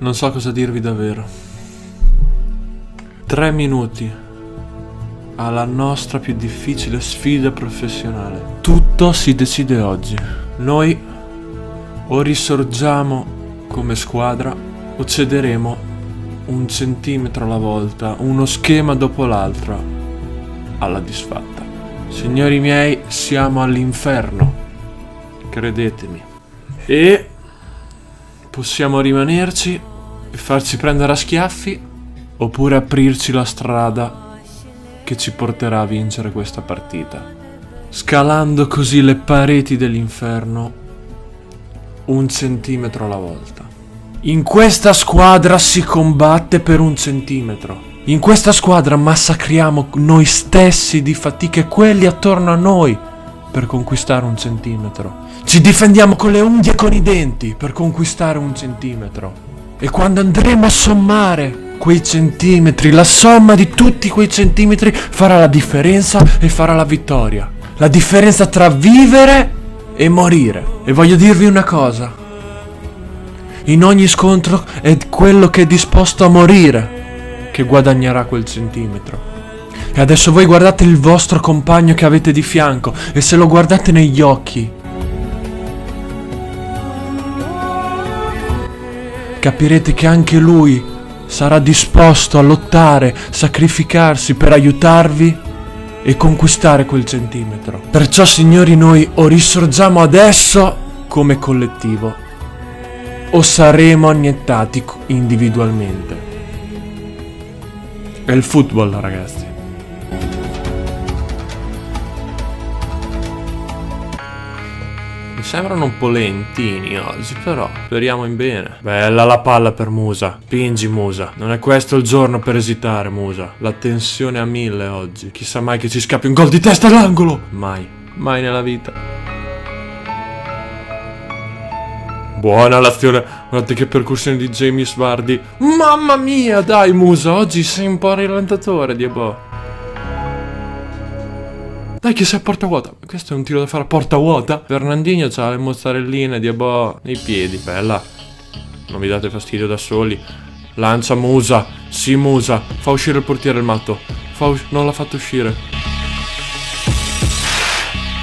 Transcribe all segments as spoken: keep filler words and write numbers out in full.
Non so cosa dirvi davvero. Tre minuti alla nostra più difficile sfida professionale. Tutto si decide oggi. Noi o risorgiamo come squadra o cederemo un centimetro alla volta, uno schema dopo l'altro, alla disfatta. Signori miei, siamo all'inferno, credetemi. E possiamo rimanerci e farci prendere a schiaffi, oppure aprirci la strada che ci porterà a vincere questa partita. Scalando così le pareti dell'inferno, un centimetro alla volta. In questa squadra si combatte per un centimetro. In questa squadra massacriamo noi stessi di fatiche, quelli attorno a noi, per conquistare un centimetro. Ci difendiamo con le unghie e con i denti per conquistare un centimetro. E quando andremo a sommare quei centimetri, la somma di tutti quei centimetri farà la differenza e farà la vittoria. La differenza tra vivere e morire. E voglio dirvi una cosa: in ogni scontro è quello che è disposto a morire che guadagnerà quel centimetro. E adesso voi guardate il vostro compagno che avete di fianco, e se lo guardate negli occhi capirete che anche lui sarà disposto a lottare, sacrificarsi per aiutarvi e conquistare quel centimetro. Perciò, signori, noi o risorgiamo adesso come collettivo o saremo annientati individualmente. È il football, ragazzi. Mi sembrano un po' lentini oggi, però speriamo in bene. Bella la palla per Musa. Spingi, Musa. Non è questo il giorno per esitare, Musa. La tensione a mille oggi. Chissà mai che ci scappi un gol di testa all'angolo. Mai, mai nella vita. Buona l'azione. Guardate che percussione di Jamie Vardy. Mamma mia, dai Musa, oggi sei un po' rallentatore, Diebo. Dai che sei a porta vuota. Questo è un tiro da fare a porta vuota. Fernandinho c'ha le mozzarelline di boh nei piedi. Bella. Non mi date fastidio da soli. Lancia Musa. Sì, Musa. Fa uscire il portiere, il matto. Fa non l'ha fatto uscire.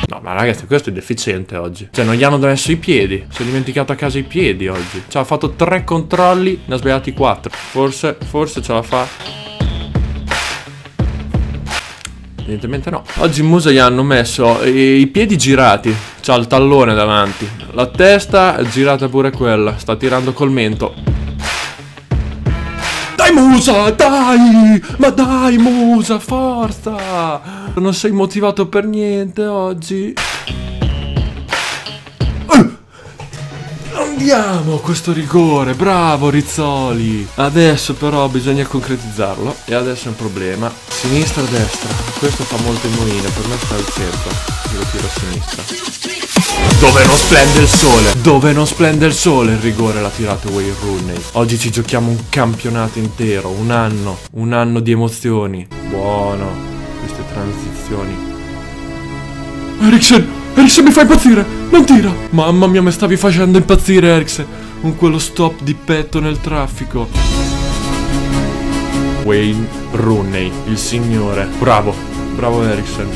No, ma ragazzi, questo è deficiente oggi. Cioè non gli hanno messo i piedi. Si è dimenticato a casa i piedi oggi. Cioè ha fatto tre controlli, ne ha sbagliati quattro. Forse, forse ce la fa. Evidentemente no. Oggi in Musa gli hanno messo i piedi girati. C'ha il tallone davanti. La testa è girata pure quella. Sta tirando col mento. Dai Musa, dai! Ma dai Musa, forza! Non sei motivato per niente oggi. Andiamo, questo rigore, bravo Rizzoli. Adesso però bisogna concretizzarlo. E adesso è un problema. Sinistra, destra. Questo fa molto in moina, per me sta al centro. Io lo tiro a sinistra. Dove non splende il sole. Dove non splende il sole. Il rigore l'ha tirato Wayne Rooney. Oggi ci giochiamo un campionato intero. Un anno. Un anno di emozioni. Buono. Queste transizioni. Ericsson. Ericsson mi fa impazzire, non tira. Mamma mia, mi stavi facendo impazzire Eriksen, con quello stop di petto nel traffico. Wayne Rooney, il signore. Bravo, bravo Ericsson.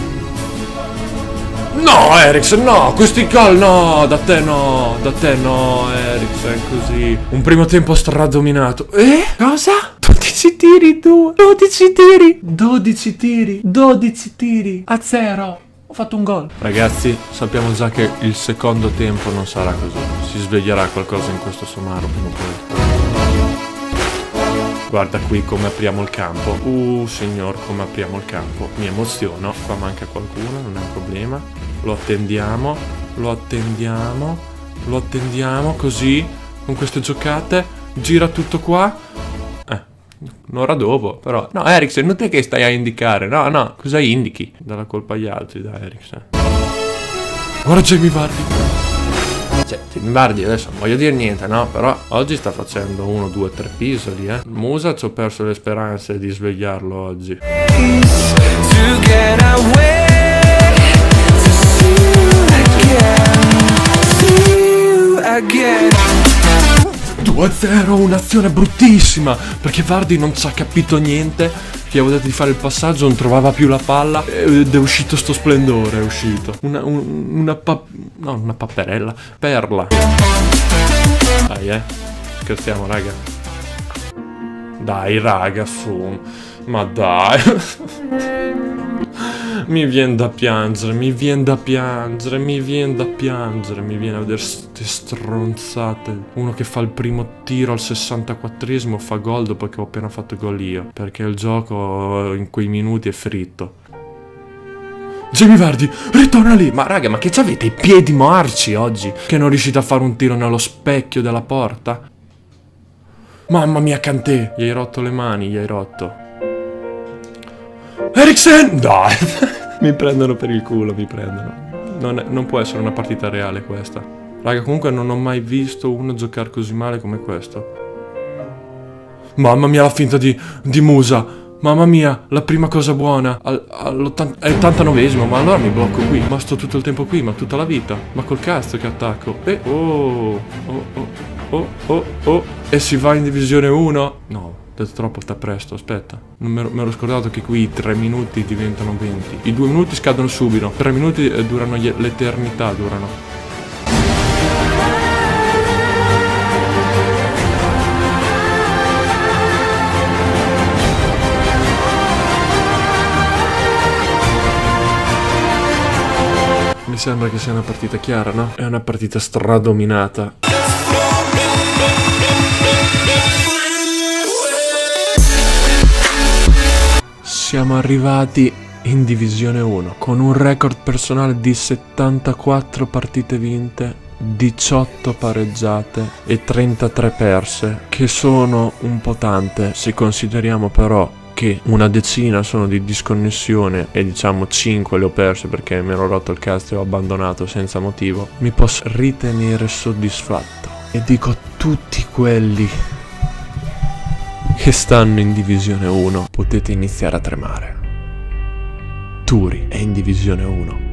No Ericsson, no, questi gol no, da te no, da te no Ericsson, così. Un primo tempo stradominato. Eh? Cosa? dodici tiri tu, dodici tiri, dodici tiri, dodici tiri, a zero. Ho fatto un gol. Ragazzi, sappiamo già che il secondo tempo non sarà così. Si sveglierà qualcosa in questo somaro prima o poi. Guarda qui come apriamo il campo. Uh, signor, come apriamo il campo. Mi emoziono. Qua manca qualcuno, non è un problema. Lo attendiamo, lo attendiamo, lo attendiamo così, con queste giocate. Gira tutto qua. Un'ora dopo, però. No, Eriksen, non te che stai a indicare. No, no, cosa indichi? Dalla colpa agli altri, da Eriksen. Guarda Jamie Vardy. Cioè, Jamie Vardy adesso non voglio dire niente, no? Però oggi sta facendo uno, due, tre pisoli, eh. Musa, ci ho perso le speranze di svegliarlo oggi. uno a zero, un'azione bruttissima, perché Vardy non ci ha capito niente, che avevo detto di fare il passaggio, non trovava più la palla ed è uscito sto splendore, è uscito. Una, un, una, pa no, una papperella, perla. Dai eh, scherziamo raga. Dai raga, su, ma dai. Mi viene da piangere, mi viene da piangere, mi viene da piangere, mi viene a vedere ste stronzate. Uno che fa il primo tiro al sessantaquattresimo fa gol dopo che ho appena fatto gol io, perché il gioco in quei minuti è fritto. Jamie Vardy, ritorna lì! Ma raga, ma che c'avete i piedi marci oggi? Che non riuscite a fare un tiro nello specchio della porta? Mamma mia, Kanté! Gli hai rotto le mani, gli hai rotto. Eriksen! Dai! Mi prendono per il culo, mi prendono. Non, è, non può essere una partita reale questa. Raga, comunque non ho mai visto uno giocare così male come questo. Mamma mia la finta di, di Musa. Mamma mia, la prima cosa buona. all'ottantanovesimo, ma allora mi blocco qui. Ma sto tutto il tempo qui, ma tutta la vita. Ma col cazzo che attacco. E oh, oh, oh, oh, oh, oh. E si va in divisione uno? No. Troppo sta presto, aspetta. Non me, me ero scordato che qui i tre minuti diventano venti. I due minuti scadono subito. Tre minuti eh, durano l'eternità, durano. Mi sembra che sia una partita chiara, no? È una partita stradominata. Siamo arrivati in divisione uno con un record personale di settantaquattro partite vinte, diciotto pareggiate e trentatré perse, che sono un po' tante se consideriamo però che una decina sono di disconnessione e diciamo cinque le ho perse perché mi ero rotto il cazzo e ho abbandonato senza motivo. Mi posso ritenere soddisfatto e dico a tutti quelli che stanno in divisione uno, potete iniziare a tremare. Turi è in divisione uno.